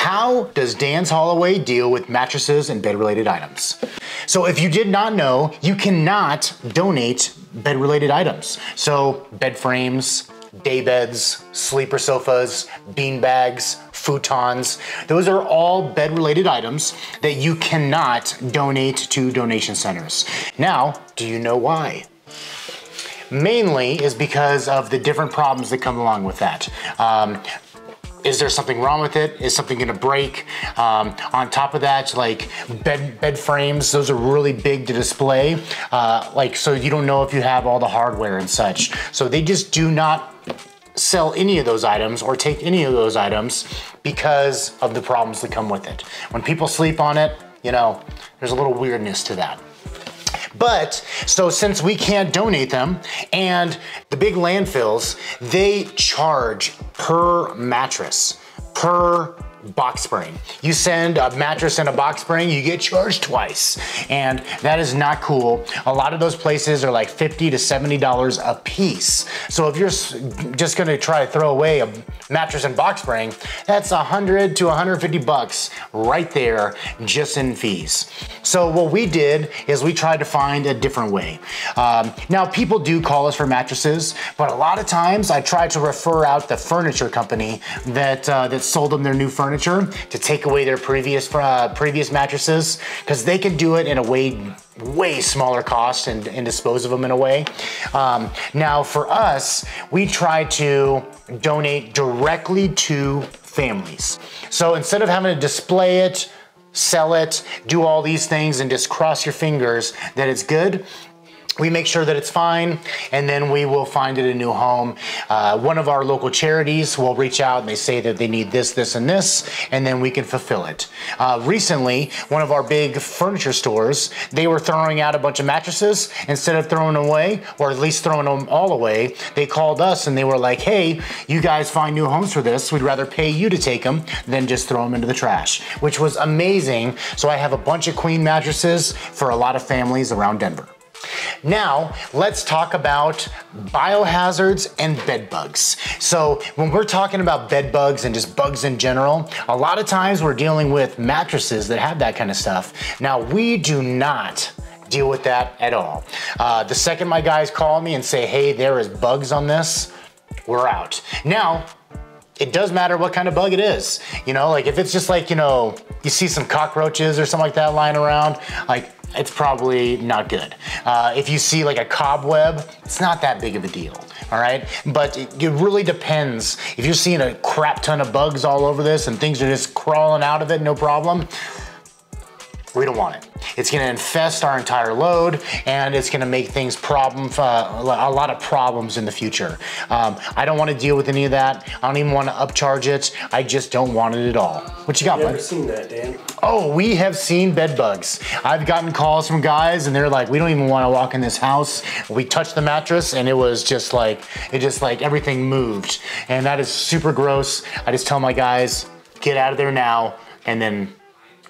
How does Dan's Haul Away deal with mattresses and bed-related items? So if you did not know, you cannot donate bed-related items. So bed frames, day beds, sleeper sofas, bean bags, futons. Those are all bed-related items that you cannot donate to donation centers. Now, do you know why? Mainly is because of the different problems that come along with that. Is there something wrong with it? Is something gonna break? On top of that, like bed frames, those are really big to display. So you don't know if you have all the hardware and such. So they just do not sell any of those items or take any of those items because of the problems that come with it. When people sleep on it, you know, there's a little weirdness to that. But, so since we can't donate them, and the big landfills, they charge per mattress, per box spring. You send a mattress and a box spring, you get charged twice. And that is not cool. A lot of those places are like $50 to $70 a piece. So if you're just gonna try to throw away a mattress and box spring, that's 100 to 150 bucks right there, just in fees. So what we did is we tried to find a different way. Now people do call us for mattresses, but a lot of times I try to refer out the furniture company that, that sold them their new furniture to take away their previous mattresses, because they can do it in a way smaller cost and dispose of them in a way. Now for us, we try to donate directly to families. So instead of having to display it, sell it, do all these things and just cross your fingers that it's good, we make sure that it's fine, and then we will find it a new home. One of our local charities will reach out and they say that they need this, this, and this, and then we can fulfill it. Recently, one of our big furniture stores, they were throwing out a bunch of mattresses. Instead of throwing them away, or at least throwing them all away, they called us and they were like, hey, you guys find new homes for this. We'd rather pay you to take them than just throw them into the trash, which was amazing. So I have a bunch of queen mattresses for a lot of families around Denver. Now, let's talk about biohazards and bed bugs. So when we're talking about bed bugs and just bugs in general, a lot of times we're dealing with mattresses that have that kind of stuff. Now, we do not deal with that at all. The second my guys call me and say, hey, there is bugs on this, we're out. Now, it does matter what kind of bug it is. You know, like if it's just like, you know, you see some cockroaches or something like that lying around, like, it's probably not good. If you see like a cobweb, it's not that big of a deal, all right? But it really depends. If you're seeing a crap ton of bugs all over this and things are just crawling out of it, no problem, we don't want it. It's gonna infest our entire load and it's gonna make things a lot of problems in the future. I don't wanna deal with any of that. I don't even wanna upcharge it. I just don't want it at all. What you got, bud? I've never seen that, Dan. Oh, we have seen bed bugs. I've gotten calls from guys and they're like, we don't even wanna walk in this house. We touched the mattress and it was just like, everything moved. And that is super gross. I just tell my guys, get out of there now, and then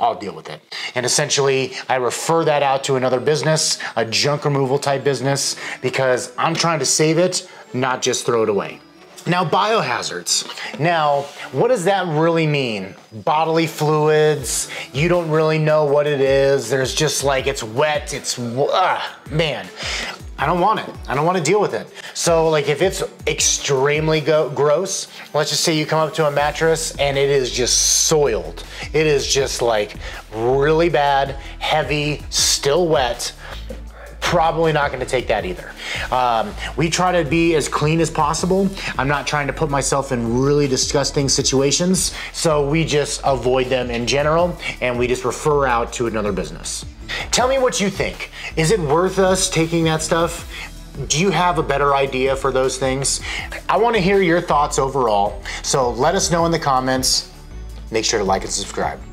I'll deal with it. And essentially, I refer that out to another business, a junk removal type business, because I'm trying to save it, not just throw it away. Now, biohazards. Now, what does that really mean? Bodily fluids, you don't really know what it is. There's just like, it's wet, it's, man. I don't want it. I don't want to deal with it. So like if it's extremely gross, let's just say you come up to a mattress and it is just soiled. It is just like really bad, heavy, still wet. Probably not gonna take that either. We try to be as clean as possible. I'm not trying to put myself in really disgusting situations. So we just avoid them in general and we just refer out to another business. Tell me what you think. Is it worth us taking that stuff? Do you have a better idea for those things? I want to hear your thoughts overall. So let us know in the comments. Make sure to like and subscribe.